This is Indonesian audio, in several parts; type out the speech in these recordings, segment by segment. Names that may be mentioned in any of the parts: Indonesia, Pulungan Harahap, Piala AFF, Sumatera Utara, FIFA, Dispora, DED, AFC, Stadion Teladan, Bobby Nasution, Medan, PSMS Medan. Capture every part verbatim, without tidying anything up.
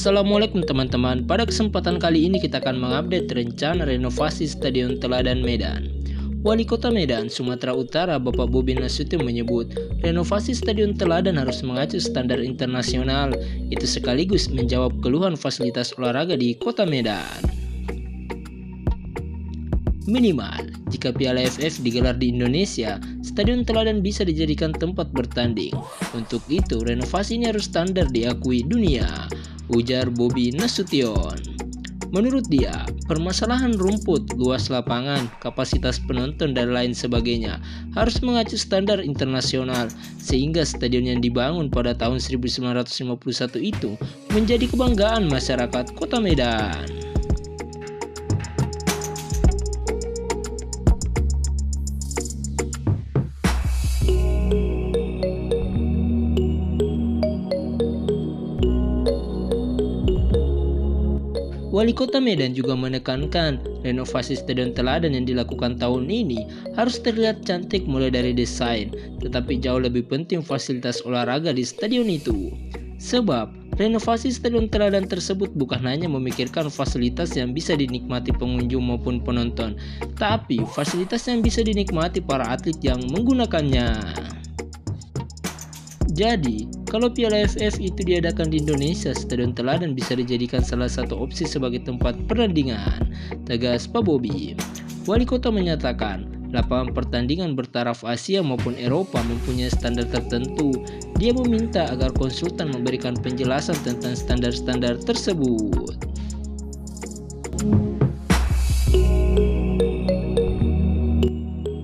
Assalamualaikum teman-teman, pada kesempatan kali ini kita akan mengupdate rencana renovasi Stadion Teladan Medan. Wali Kota Medan, Sumatera Utara, Bapak Bobby Nasution menyebut, renovasi Stadion Teladan harus mengacu standar internasional, itu sekaligus menjawab keluhan fasilitas olahraga di Kota Medan. Minimal, jika Piala A F F digelar di Indonesia, Stadion Teladan bisa dijadikan tempat bertanding. Untuk itu, renovasi ini harus standar diakui dunia, ujar Bobby Nasution. Menurut dia, permasalahan rumput, luas lapangan, kapasitas penonton, dan lain sebagainya harus mengacu standar internasional, sehingga stadion yang dibangun pada tahun seribu sembilan ratus lima puluh satu itu menjadi kebanggaan masyarakat Kota Medan. Wali Kota Medan juga menekankan, renovasi Stadion Teladan yang dilakukan tahun ini harus terlihat cantik mulai dari desain, tetapi jauh lebih penting fasilitas olahraga di stadion itu. Sebab, renovasi Stadion Teladan tersebut bukan hanya memikirkan fasilitas yang bisa dinikmati pengunjung maupun penonton, tapi fasilitas yang bisa dinikmati para atlet yang menggunakannya. Jadi, kalau Piala A F F itu diadakan di Indonesia, Stadion Teladan bisa dijadikan salah satu opsi sebagai tempat pertandingan, tegas Pak Bobby. Wali Kota menyatakan, lapangan pertandingan bertaraf Asia maupun Eropa mempunyai standar tertentu. Dia meminta agar konsultan memberikan penjelasan tentang standar-standar tersebut.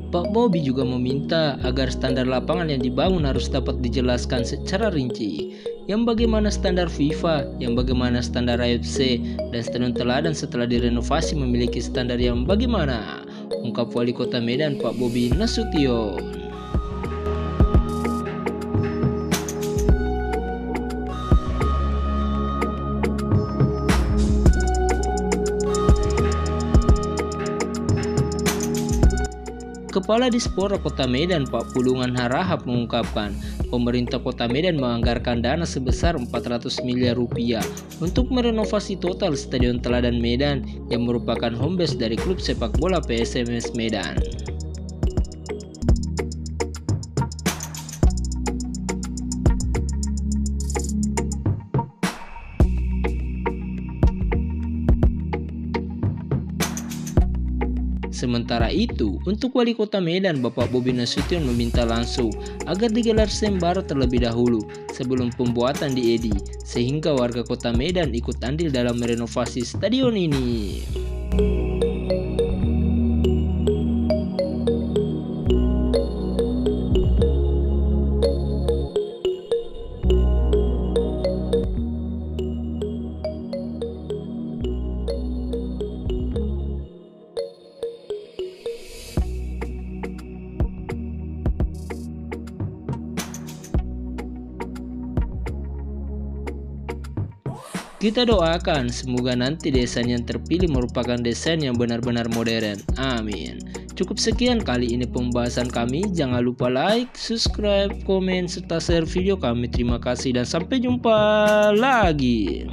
Pak Bobby juga meminta agar standar lapangan yang dibangun harus dapat dijelaskan secara rinci, yang bagaimana standar FIFA, yang bagaimana standar A F C, dan Stadion Teladan setelah direnovasi memiliki standar yang bagaimana, ungkap Wali Kota Medan Pak Bobby Nasution. Kepala Dispora Kota Medan Pak Pulungan Harahap mengungkapkan, pemerintah Kota Medan menganggarkan dana sebesar empat ratus miliar rupiah untuk merenovasi total Stadion Teladan Medan yang merupakan home base dari klub sepak bola P S M S Medan. Sementara itu, untuk Wali Kota Medan, Bapak Bobby Nasution meminta langsung agar digelar sembara terlebih dahulu sebelum pembuatan D E D, sehingga warga Kota Medan ikut andil dalam merenovasi stadion ini. Kita doakan semoga nanti desain yang terpilih merupakan desain yang benar-benar modern. Amin. Cukup sekian kali ini pembahasan kami. Jangan lupa like, subscribe, komen, serta share video kami. Terima kasih dan sampai jumpa lagi.